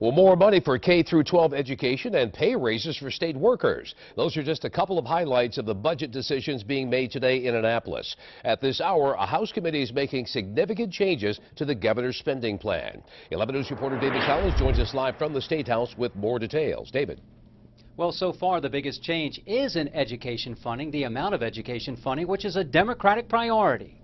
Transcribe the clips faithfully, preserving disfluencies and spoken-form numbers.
Well, more money for K through twelve education and pay raises for state workers. Those are just a couple of highlights of the budget decisions being made today in Annapolis. At this hour, a House committee is making significant changes to the governor's spending plan. eleven News reporter David Collins joins us live from the State House with more details. David. Well, so far, the biggest change is in education funding, the amount of education funding, which is a Democratic priority.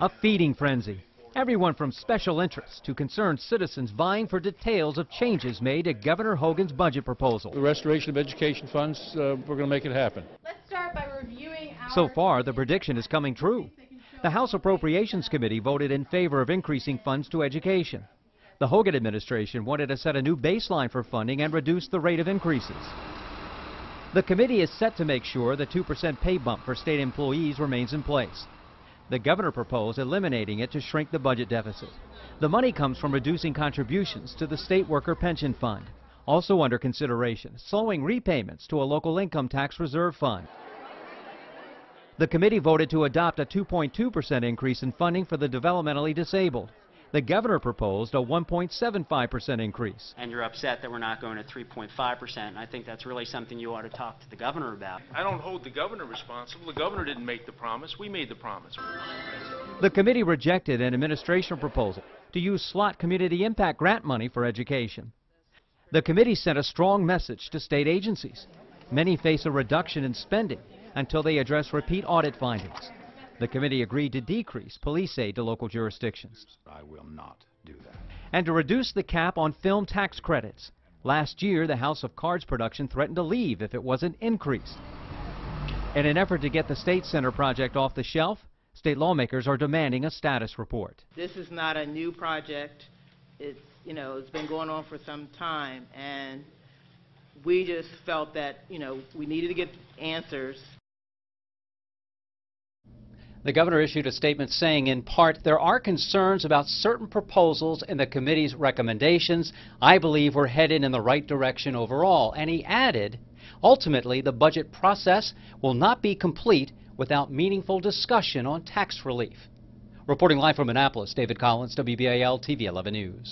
A feeding frenzy. Everyone from special interests to concerned citizens vying for details of changes made to Governor Hogan's budget proposal. The restoration of education funds, uh, we're going to make it happen. Let's start by reviewing our... So far, the prediction is coming true. The House Appropriations Committee voted in favor of increasing funds to education. The Hogan administration wanted to set a new baseline for funding and reduce the rate of increases. The committee is set to make sure the two percent pay bump for state employees remains in place. The governor proposed eliminating it to shrink the budget deficit. The money comes from reducing contributions to the state worker pension fund. Also under consideration, slowing repayments to a local income tax reserve fund. The committee voted to adopt a two point two percent increase in funding for the developmentally disabled. The governor proposed a one point seven five percent increase. And you're upset that we're not going to three point five percent, and I think that's really something you ought to talk to the governor about. I don't hold the governor responsible. The governor didn't make the promise. We made the promise. The committee rejected an administration proposal to use slot community impact grant money for education. The committee sent a strong message to state agencies. Many face a reduction in spending until they address repeat audit findings. The committee agreed to decrease police aid to local jurisdictions. I will not do that. And to reduce the cap on film tax credits. Last year, the House of Cards production threatened to leave if it wasn't increased. In an effort to get the State Center project off the shelf, state lawmakers are demanding a status report. This is not a new project. It's, you know, it's been going on for some time, and we just felt that, you know, we needed to get answers. The governor issued a statement saying, in part, there are concerns about certain proposals in the committee's recommendations. I believe we're headed in the right direction overall. And he added, ultimately, the budget process will not be complete without meaningful discussion on tax relief. Reporting live from Annapolis, David Collins, W B A L T V eleven News.